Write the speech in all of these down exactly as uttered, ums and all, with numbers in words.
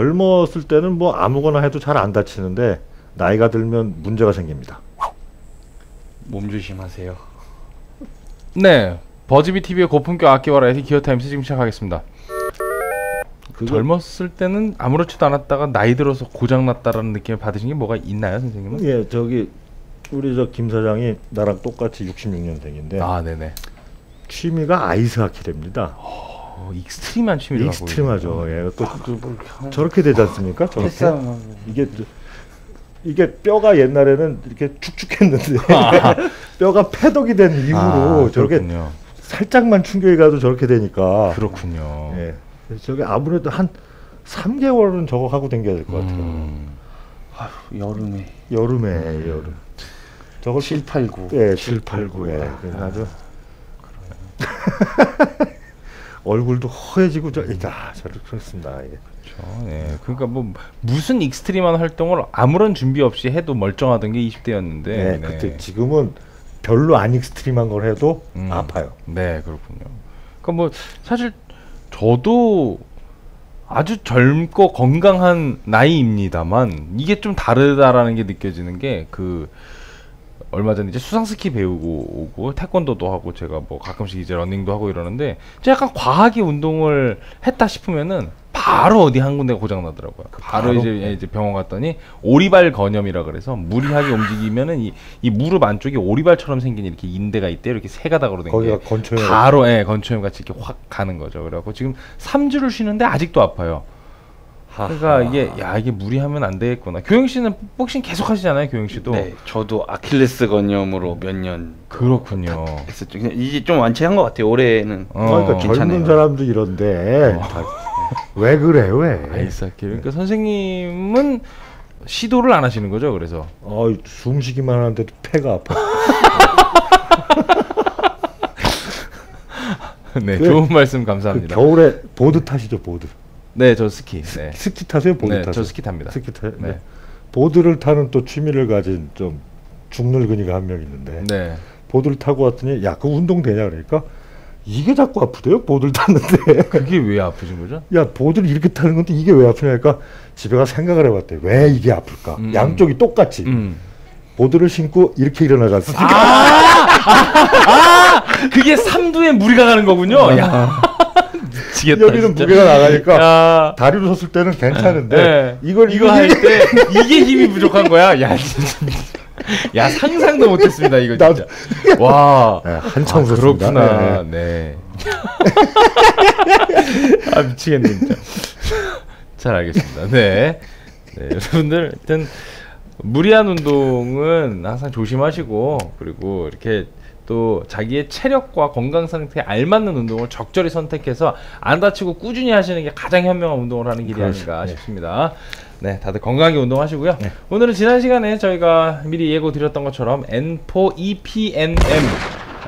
젊었을 때는 뭐 아무거나 해도 잘 안 다치는데 나이가 들면 문제가 생깁니다. 몸 조심하세요. 네, 버즈비 티비의 고품격 악기와라 에디 기어타임 지금 시작하겠습니다. 그거... 젊었을 때는 아무렇지도 않았다가 나이 들어서 고장났다라는 느낌을 받으신 게 뭐가 있나요, 선생님은? 예, 저기 우리 저 김 사장이 나랑 똑같이 육십육 년생인데 아, 네네. 취미가 아이스하키랍니다. 어, 익스트림한 취미라고. 익스트림하죠. 예, 또, 또 저렇게 되지 않습니까? 저렇게 이게 이게 뼈가 옛날에는 이렇게 축축했는데 아. 뼈가 패독이 된 이후로 아, 저렇게 그렇군요. 살짝만 충격이 가도 저렇게 되니까. 그렇군요. 예, 저게 아무래도 한 삼 개월은 저거 하고 댕겨야 될 것 같아요. 음. 아휴, 여름에. 여름에 음. 여름. 저걸 칠, 팔, 구. 예, 칠, 팔, 구에. 예. 아. 아주 얼굴도 허해지고 저, 자, 그렇습니다. 예. 그렇죠. 예. 그러니까 뭐 무슨 익스트림한 활동을 아무런 준비 없이 해도 멀쩡하던 게 이십 대였는데. 네, 네. 그때 지금은 별로 안 익스트림한 걸 해도 음. 아파요. 네, 그렇군요. 그러니까 뭐 사실 저도 아주 젊고 건강한 나이입니다만 이게 좀 다르다라는 게 느껴지는 게 그. 얼마 전에 이제 수상스키 배우고 오고 태권도도 하고 제가 뭐 가끔씩 이제 러닝도 하고 이러는데 제가 약간 과하게 운동을 했다 싶으면은 바로 어디 한 군데 고장 나더라고요. 바로, 바로 이제 이제 병원 갔더니 오리발 건염이라 그래서 무리하게 움직이면은 이, 이 무릎 안쪽에 오리발처럼 생긴 이렇게 인대가 있대. 이렇게 세 가닥으로 된 게 바로 예, 건초염 같이 이렇게 확 가는 거죠. 그래갖고 지금 삼 주를 쉬는데 아직도 아파요. 그러니까 이게 야 이게 무리하면 안 되겠구나. 교영 씨는 복싱 계속 하시잖아요, 교영 씨도. 네, 저도 아킬레스 건염으로 몇 년. 그렇군요. 했었죠. 이제 좀 완치한 것 같아요. 올해는. 어, 그러니까 괜찮아요. 젊은 사람도 이런데 어. 다, 왜 그래 왜? 아이스하키. 그러니까 네. 선생님은 시도를 안 하시는 거죠, 그래서. 어, 숨쉬기만 하는데도 폐가 아파. 네, 그, 좋은 말씀 감사합니다. 그 겨울에 보드 타시죠, 보드. 네, 저 스키. 스, 네. 스키 타세요? 보드 네, 타세요? 저 스키 탑니다. 스키 타. 네. 네. 보드를 타는 또 취미를 가진 좀 중늙은이가 한 명 있는데 네. 보드를 타고 왔더니 야, 그 운동 되냐 그러니까 이게 자꾸 아프대요. 보드를 탔는데. 그게 왜 아프신 거죠? 야, 보드를 이렇게 타는 건데 이게 왜 아프냐 그러니까 집에 가서 생각을 해봤대. 왜 이게 아플까? 음. 양쪽이 똑같이. 음. 보드를 신고 이렇게 일어나갔어. 아! 아! 아! 그게 삼두에 무리가 가는 거군요. 아. 야. 미치겠다, 여기는 진짜. 무게가 나가니까 야. 다리로 섰을 때는 괜찮은데 네. 이걸 이거 할 때 이게 힘이 부족한 거야. 야 진짜 야 상상도 못했습니다 이거 진짜. 와 네, 한참 아, 그렇구나. 네. 네. 아 미치겠네 진짜. 잘 알겠습니다. 네. 네 여러분들 하여튼 무리한 운동은 항상 조심하시고 그리고 이렇게. 또 자기의 체력과 건강 상태에 알맞는 운동을 적절히 선택해서 안 다치고 꾸준히 하시는 게 가장 현명한 운동을 하는 길이 아닌가 네. 싶습니다. 네, 다들 건강하게 운동하시고요. 네. 오늘은 지난 시간에 저희가 미리 예고 드렸던 것처럼 엔 사 이피엔엠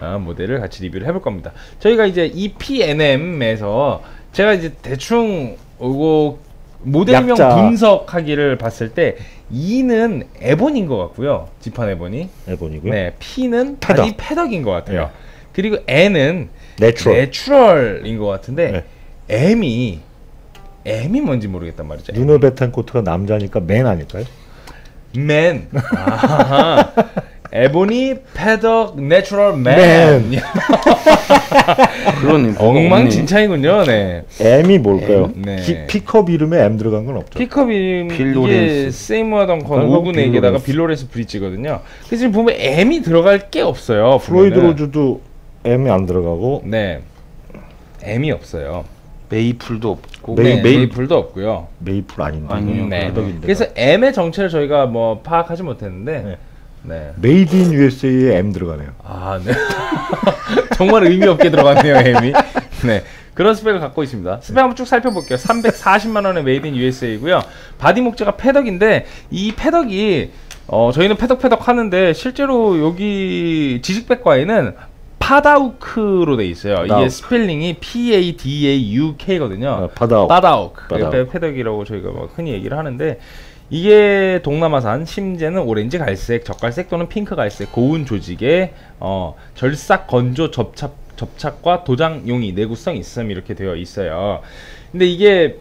아, 모델을 같이 리뷰를 해볼 겁니다. 저희가 이제 이피엔엠에서 제가 이제 대충 이거 모델명 약자. 분석하기를 봤을 때 E는 에본인 것 같고요. 지판 에본이. 에본이고요. 네, P는 패덕. 패덕인 것 같아요. 네. 그리고 N은 내추럴. 내추럴인 것 같은데 네. M이 M이 뭔지 모르겠단 말이죠. 누노 베텐코트가 남자니까 맨 아닐까요? 맨. 아하. 에보니, 패덕, 내추럴, 맨. 그런 엉망진창이군요. 네. M이 뭘까요? M, 네. 기, 픽업 이름에 M 들어간 건 없죠. 픽업 이름 이게 세이무어 던컨 오군에게다가 빌 로렌스 브릿지거든요. 그래서 지금 보면 M이 들어갈 게 없어요. 플로이드 로즈도 M이 안 들어가고. 네. M이 없어요. 메이플도 없고 메이, 네, 메이, 메이플도 없고요. 메이플 아닌데. 아니요. 네. 그래서 M의 정체를 저희가 뭐 파악하지 못했는데. 네. 네. 메이드 인 유에스에이에 M 들어가네요. 아, 네. 정말 의미 없게 들어갔네요, M이. 네. 그런 스펙을 갖고 있습니다. 스펙 네. 한번 쭉 살펴볼게요. 삼백사십만 원의 메이드 인 유에스에이고요. 바디 목재가 패덕인데 이 패덕이 어, 저희는 패덕 패덕 하는데 실제로 여기 지식백과에는 파다우크로 돼 있어요. 파다우크. 이게 스펠링이 피 에이 디 에이 유 케이거든요. 아, 파다우크. 파다우크. 파다우크. 패덕이라고 저희가 뭐 흔히 얘기를 하는데 이게 동남아산, 심재는 오렌지 갈색, 적갈색 또는 핑크 갈색, 고운 조직에 어, 절삭, 건조, 접착, 접착과 도장 용이 내구성 있음 이렇게 되어 있어요. 근데 이게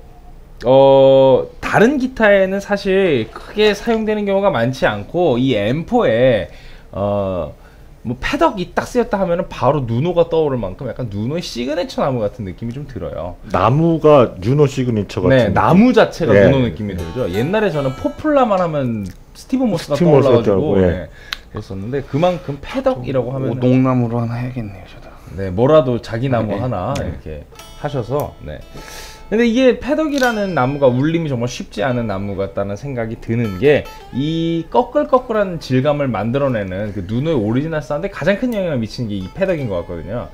어, 다른 기타에는 사실 크게 사용되는 경우가 많지 않고, 이 엠포에 어, 뭐 패덕이 딱 쓰였다 하면은 바로 누노가 떠오를 만큼 약간 누노의 시그니처 나무 같은 느낌이 좀 들어요. 나무가 누노 시그니처 같은. 네, 느낌? 나무 자체가 네. 누노 느낌이 들죠. 옛날에 저는 포플라만 하면 스티브 모스가 스티브 떠올라가지고 네. 네. 그랬었는데 그만큼 패덕이라고 하면 오동나무로 하나 해야겠네요, 저도. 네, 뭐라도 자기 나무 네. 하나 네. 이렇게 하셔서. 네. 근데 이게 패덕이라는 나무가 울림이 정말 쉽지 않은 나무 같다는 생각이 드는 게, 이 꺼끌꺼끌한 질감을 만들어내는 그 누노의 오리지널 사운드에 가장 큰 영향을 미치는 게 이 패덕인 것 같거든요.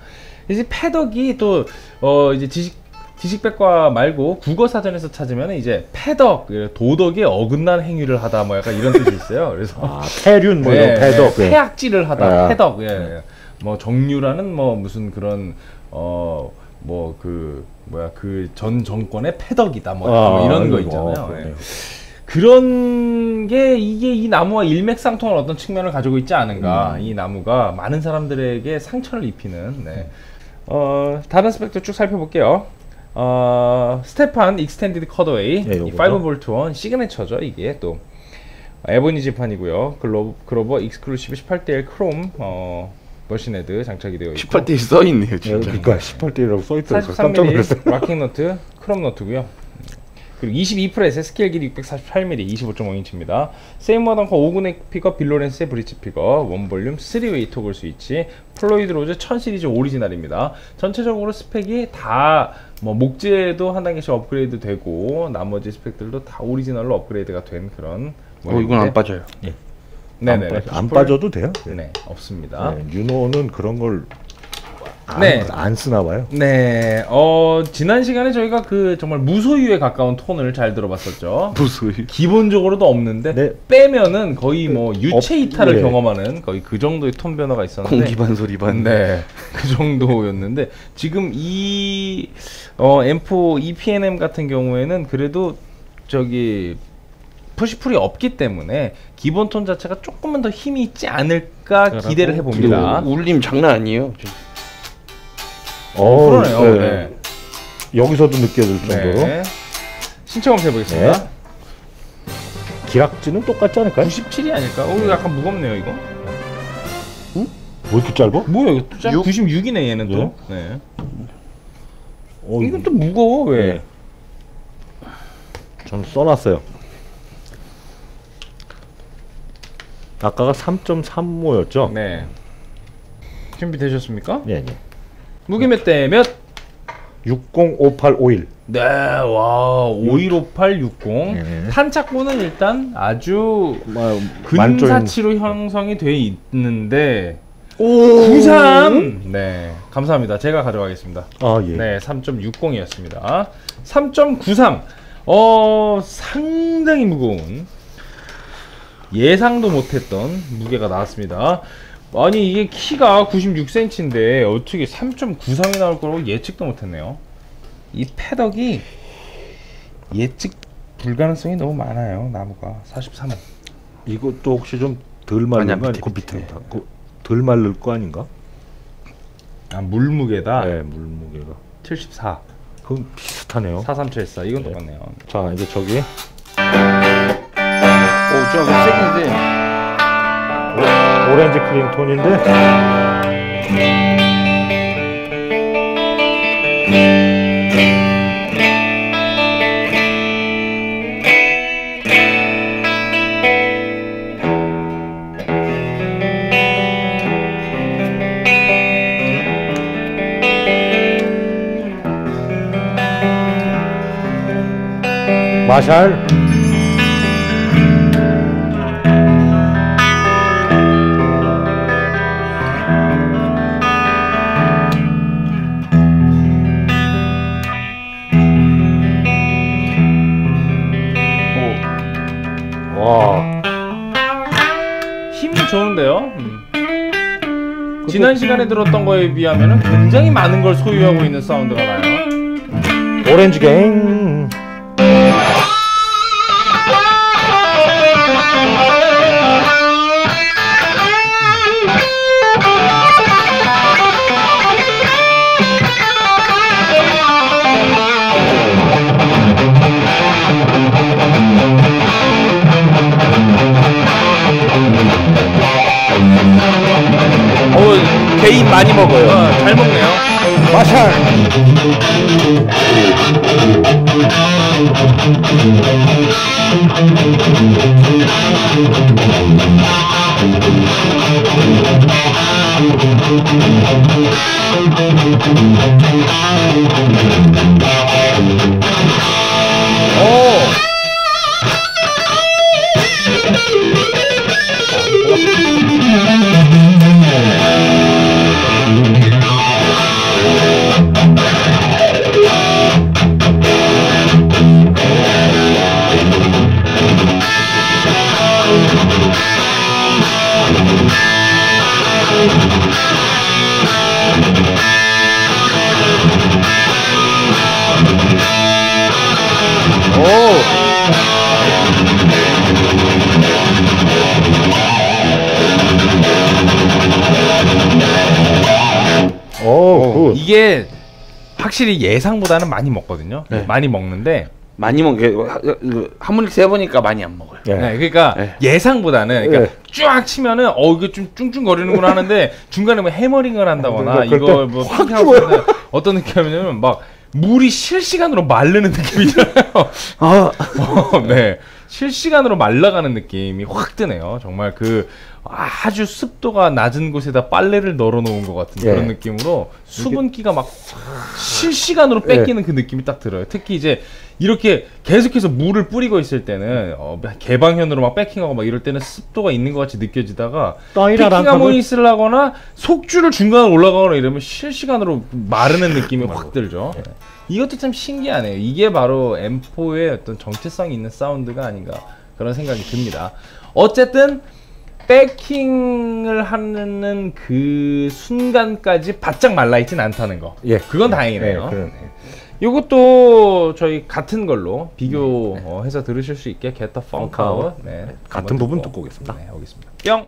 이제 패덕이 또 어 이제 지식 지식백과 말고 국어사전에서 찾으면 이제 패덕, 도덕에 어긋난 행위를 하다 뭐 약간 이런 뜻이 있어요. 그래서 아, 패륜 뭐 이런 네, 패덕, 네. 패악질을 하다, 아. 패덕, 예, 예. 뭐 정류라는 뭐 무슨 그런 어 뭐 그 뭐야 그 전 정권의 패덕이다 뭐 아, 이런 거 있잖아요. 아, 네. 그런 게 이게 이 나무와 일맥상통한 어떤 측면을 가지고 있지 않은가. 음. 이 나무가 많은 사람들에게 상처를 입히는. 네. 어, 다른 스펙도 쭉 살펴볼게요. 어, 스테판 익스텐디드 컷어웨이 네, 이 오 볼트 원 시그니처죠. 이게 또 에보니지판이고요. 글로, 글로버 익스클루시브 십팔 대 일 크롬 어, 머신헤드 장착이 되어 있고, 십팔 대 일 써있네요 진짜. 그러니까 십팔 대 일이라고 써있더라고요. 사십삼 밀리미터 락킹너트 크롬너트고요. 그리고 이십이 프렛에 스케일 길이 육백사십팔 밀리미터 이십오 점 오 인치입니다 세이머 덩커 오군의 픽업, 빌 로렌스의 브릿지 픽업, 원볼륨 쓰리 웨이 토글 스위치, 플로이드 로즈 천 시리즈 오리지널입니다. 전체적으로 스펙이 다 뭐 목재도 한 단계씩 업그레이드 되고 나머지 스펙들도 다 오리지널로 업그레이드가 된 그런. 어, 이건 안 빠져요. 예. 네네. 안, 안 빠져도 돼요? 네, 없습니다. 네, 유노는 그런 걸 안, 네. 안 쓰나 봐요. 네, 어 지난 시간에 저희가 그 정말 무소유에 가까운 톤을 잘 들어봤었죠. 무소유. 기본적으로도 없는데 네. 빼면은 거의 뭐 유체 이탈을 네. 경험하는 거의 그 정도의 톤 변화가 있었는데. 공기 반 소리 반. 네, 그 정도였는데 지금 이 어, 엔 포 이 피 엔 엠 같은 경우에는 그래도 저기. 푸시풀이 없기 때문에 기본 톤 자체가 조금은 더 힘이 있지 않을까 기대를 해봅니다. 울림 장난 아니에요. 어, 그러네요. 네. 네. 여기서도 느껴질 정도로. 네. 신체 검사해보겠습니다. 네. 기락지는 똑같지 않을까요? 구십칠이 아닐까? 어, 이거 약간 무겁네요 이거. 응? 왜 이렇게 짧아? 뭐야 이거 또 짧아? 구십육이네 얘는 또. 네. 어, 이건 또 무거워 왜? 전 써놨어요. 아까가 삼 점 삼오였죠? 네. 준비되셨습니까? 네, 네. 무게 몇 대 몇? 육공 오팔 오일. 네, 와, 오일오팔 육공. 네. 탄착고는 일단 아주 근사치로 형성이 돼 있는데 구십삼! 네, 감사합니다. 제가 가져가겠습니다. 아, 예. 네, 삼 점 육공이었습니다. 삼 점 구삼. 어, 상당히 무거운. 예상도 못했던 무게가 나왔습니다. 아니 이게 키가 구십육 센티미터인데 어떻게 삼 점 구삼이 나올 거라고 예측도 못했네요. 이 패덕이 예측 불가능성이 너무 많아요. 나무가 사십삼. 이것도 혹시 좀 덜 마른 거 아니고 밑에 덜 마를 거 아닌가? 아 물무게다. 네 물무게가 칠십사. 그럼 비슷하네요. 사삼칠사 이건 네. 똑같네요. 자 이제 저기. 오, 좀 세긴데 오렌지 크림 톤인데 마샬 좋은데요. 음. 지난 시간에 들었던 거에 비하면 굉장히 많은 걸 소유하고 있는 사운드가 나요. 오렌지 갱. 개인 많이 먹어요. 아, 잘 먹네요. 마샬. 오. 오, 오, 이게 확실히 예상보다는 많이 먹거든요. 네. 많이 먹는데 많이 먹 하모닉스 해보니까 많이 안 먹어요. 네, 네 그러니까 네. 예상보다는 그러니까 네. 쫙 치면은 어 이거 좀 쭝쭝거리는구나 하는데 중간에 뭐 해머링을 한다거나 이걸 뭐 어떤 느낌이냐면 막 물이 실시간으로 마르는 느낌이잖아요. 아, 어, 네. 실시간으로 말라가는 느낌이 확 드네요. 정말 그 아주 습도가 낮은 곳에다 빨래를 널어놓은 것 같은 예. 그런 느낌으로 수분기가 막 실시간으로 뺏기는 예. 그 느낌이 딱 들어요. 특히 이제 이렇게 계속해서 물을 뿌리고 있을 때는 어, 개방현으로 막 백킹하고 막 이럴 때는 습도가 있는 것 같이 느껴지다가 백킹하모닉스를 하거나 속주를 중간에 올라가거나 이러면 실시간으로 마르는 느낌이 확 들죠. 예. 이것도 참 신기하네요. 이게 바로 엠포의 어떤 정체성이 있는 사운드가 아닌가 그런 생각이 듭니다. 어쨌든 백킹을 하는 그 순간까지 바짝 말라있진 않다는 거. 예, 그건 다행이네요. 예, 이것도 저희 같은 걸로 비교해서 들으실 수 있게 Get the Funk Out 네, 같은 부분 듣고 오겠습니다. 네, 오겠습니다. 뿅! 뿅!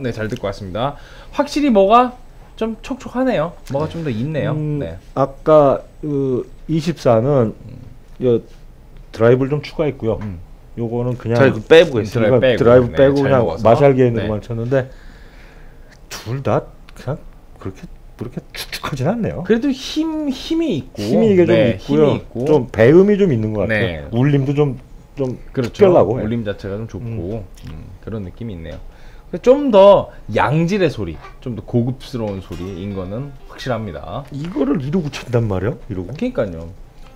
네, 잘 듣고 왔습니다. 확실히 뭐가 좀 촉촉하네요. 뭐가 좀 더 있네요. 음, 네. 아까 그 이십사는 요 드라이브를 좀 추가했고요. 음. 요거는 그냥 드라이브 빼고 드라이브 빼고, 드라이브 빼고 네, 그냥 마샬기에 있는 것만 네. 쳤는데 둘 다 그냥 그렇게 그렇게 축축하진 않네요. 그래도 힘 힘이 있고 힘이 이게 네, 좀 있고요. 힘이 있고. 좀 배음이 좀 있는 것 같아요. 네. 울림도 좀 좀 그렇죠. 특별하고 울림 자체가 좀 좋고 음. 음, 그런 느낌이 있네요. 좀 더 양질의 소리, 좀 더 고급스러운 소리인 거는 확실합니다. 이거를 이러고 친단 말이요? 이러고? 그러니까요.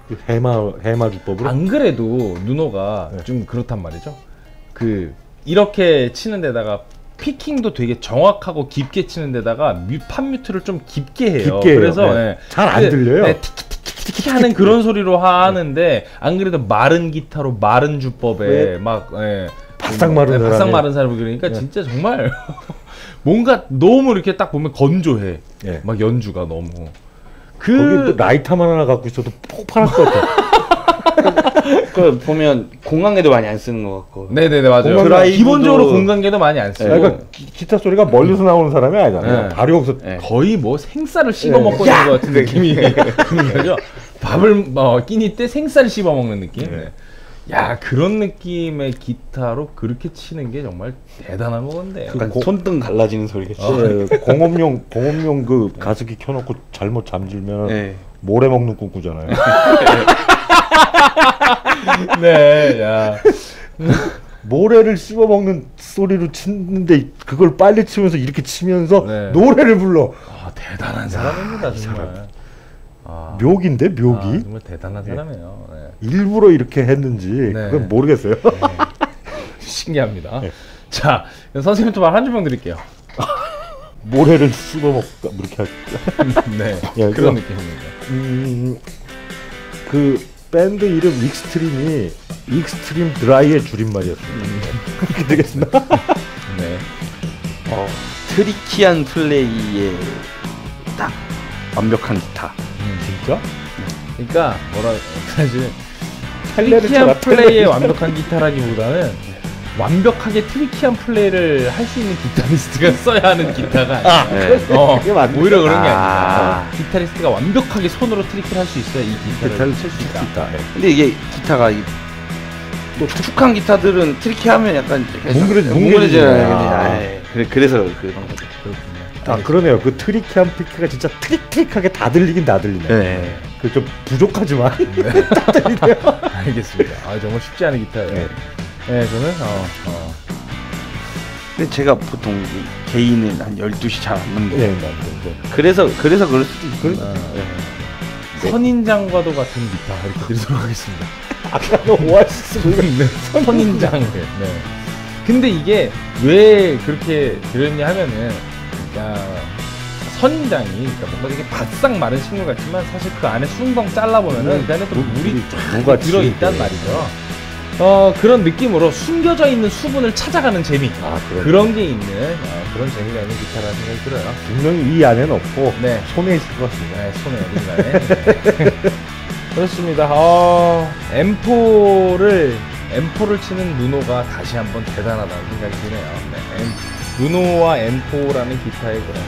그 해마 해마 주법으로. 안 그래도 누노가 네. 좀 그렇단 말이죠. 그 이렇게 치는 데다가. 피킹도 되게 정확하고 깊게 치는 데다가 뮤, 팝뮤트를 좀 깊게 해요. 깊게 해요. 그래서 네. 네. 잘 안 들려요. 네. 티키티키티키 하는 그런 소리로 하는데 네. 안 그래도 마른 기타로 마른 주법에 네. 막 네. 바싹 마른 네. 바싹 마른 사람을 그러니까 네. 진짜 정말 뭔가 너무 이렇게 딱 보면 건조해. 네. 막 연주가 너무 그 거기 또 라이터만 하나 갖고 있어도 폭발할 것 같아. 그 보면 공간계도 많이 안 쓰는 것 같고. 네네네 맞아요. 드라이브도... 기본적으로 공간계도 많이 안 쓰고. 그러니까 기, 기타 소리가 멀리서 나오는 사람이 아니잖아요. 네. 발효에서 네. 거의 뭐 생쌀을 씹어 네. 먹고 있는 것 같은 느낌이 드는 거죠. 밥을 어, 끼니 때 생쌀 씹어 먹는 느낌. 네. 야 그런 느낌의 기타로 그렇게 치는 게 정말 대단한 건데. 약간 고... 손등 갈라지는 소리겠죠. 어. 네, 공업용 공업용 그 가습기 켜놓고 잘못 잠들면 네. 모래 먹는 꿈꾸잖아요. 네, 야. 모래를 씹어 먹는 소리로 치는데 그걸 빨리 치면서 이렇게 치면서 네. 노래를 불러. 아 대단한 사람입니다 아, 정말. 사람. 아, 묘기인데 묘기. 아, 정말 대단한 사람이에요. 네. 일부러 이렇게 했는지 네. 그건 모르겠어요. 네. 신기합니다. 네. 자 선생님한테 말 한 주평 드릴게요. 모래를 씹어 먹다 이렇게 할까? 네. 야, 그런 느낌입니다. 음, 그 밴드 이름 익스트림이 익스트림 드라이의 줄임말이었습니다. 음. 그렇게 되겠습니다. 네. 어, 트리키한 플레이에 딱 완벽한 기타. 음, 진짜? 네. 그러니까 뭐라 사실 트리키한 플레이에 완벽한 기타라기보다는 네. 완벽하게 트리키한 플레이를 할 수 있는 기타리스트가 써야 하는 기타가 아, 네. 어, 오히려 그런 게 아니라 아 기타리스트가 완벽하게 손으로 트리키를 할 수 있어야 이 기타를 칠 수 있다. 기타. 네. 근데 이게 기타가 이, 또 축축한 기타들은 트리키하면 약간 뭉그러져요. 그래서 그 아 그러네요. 그 트리키한 피크가 진짜 트릭트릭하게 다 들리긴 다 들리네요. 네. 그 좀 부족하지만 네. 다 들리네요. 알겠습니다. 아 정말 쉽지 않은 기타예요. 네. 네, 저는 어, 어. 근데 제가 보통 개인은 한 열두 시 잘 안 넘겨요. 네, 그래서 그래서 그럴 수도 있고. 아, 네. 네. 선인장과도 같은 기타 이렇게 드리도록 하겠습니다. 아까는 오아시스 부르는데 선인장. 네. 근데 이게 왜 그렇게 들었냐 하면은 그러니까 선인장이 그러니까 뭔가 되게 바싹 마른 식물 같지만 사실 그 안에 숭덩 잘라보면은 그 안에 또 물이 쫙 들어있단 말이죠. 어 그런 느낌으로 숨겨져 있는 수분을 찾아가는 재미 아, 그런 게 있는 아, 그런 재미가 있는 기타라는 생각이 들어요. 분명히 이 안에는 없고 네. 손에 있을 것 같습니다. 네, 손에 어딘가에 네. 그렇습니다. 어, 엠포를 엠포를 치는 누노가 다시 한번 대단하다는 생각이 드네요. 네, 엠, 누노와 엠포라는 기타의 그런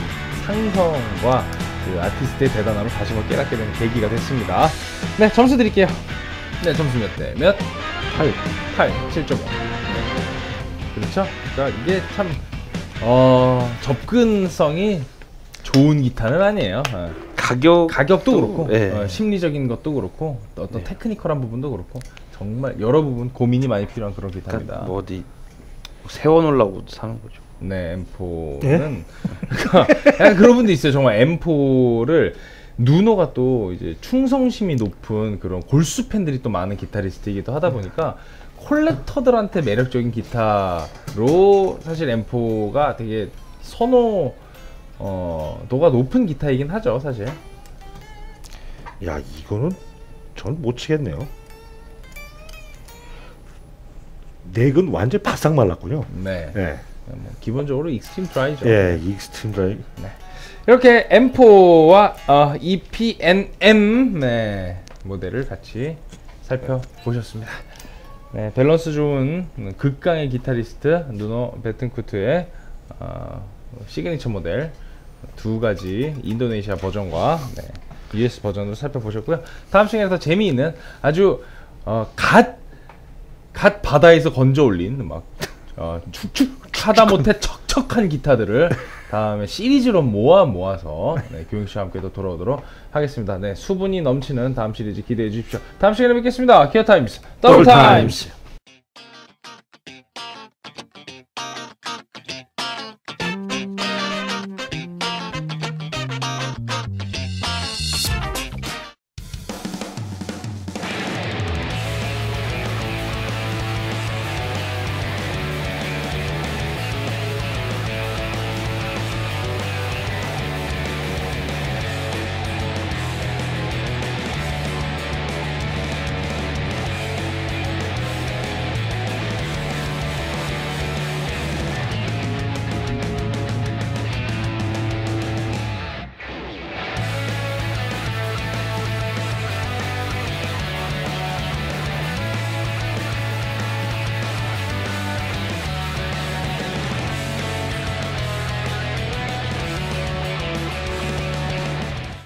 상성과 그 아티스트의 대단함을 다시 한번 깨닫게 되는 계기가 됐습니다. 네 점수 드릴게요. 네 점수 몇 대 몇? 팔, 팔, 칠 점 오. 네. 그렇죠? 그러니까 이게 참 어, 접근성이 좋은 기타는 아니에요. 어. 가격 가격도 또, 그렇고 네. 어, 심리적인 것도 그렇고 어떤 네. 테크니컬한 부분도 그렇고 정말 여러 부분 고민이 많이 필요한 그런 기타입니다. 그러니까 뭐 어디 세워놓으려고 사는 거죠. 네, 엠포는 그러니까 그런 분도 있어요. 정말 엠포를 누노가 또 이제 충성심이 높은 그런 골수 팬들이 또 많은 기타리스트이기도 하다 보니까 콜렉터들한테 매력적인 기타로 사실 엠포가 되게 선호도가 어, 높은 기타이긴 하죠 사실. 야 이거는 전 못 치겠네요. 넥은 완전 바싹 말랐군요. 네. 네. 뭐 기본적으로 익스트림 드라이죠. 예, 익스트림 드라이. 네. 이렇게 엠포와 어, 이피엔엠 네, 모델을 같이 살펴보셨습니다. 네, 밸런스 좋은 극강의 기타리스트 누노 베튼쿠트의 어, 시그니처 모델 두 가지 인도네시아 버전과 네, 유에스 버전으로 살펴보셨고요. 다음 시간에 더 재미있는 아주 어, 갓, 갓 바다에서 건져올린 막 어, 축축 하다못해 척척한 기타들을 다음에 시리즈로 모아 모아서 네, 교육 씨와 함께 또 돌아오도록 하겠습니다. 네, 수분이 넘치는 다음 시리즈 기대해 주십시오. 다음 시간에 뵙겠습니다. 기어 타임스, 더블 타임스.